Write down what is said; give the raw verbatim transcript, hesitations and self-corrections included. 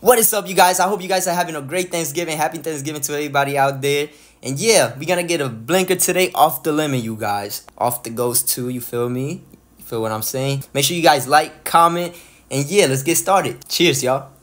What is up, you guys? I hope you guys are having a great Thanksgiving. Happy Thanksgiving to everybody out there. And yeah, we're gonna get a blinker today off the lemon, you guys. Off the ghost too, you feel me? You feel what I'm saying? Make sure you guys like, comment, and yeah, let's get started. Cheers, y'all.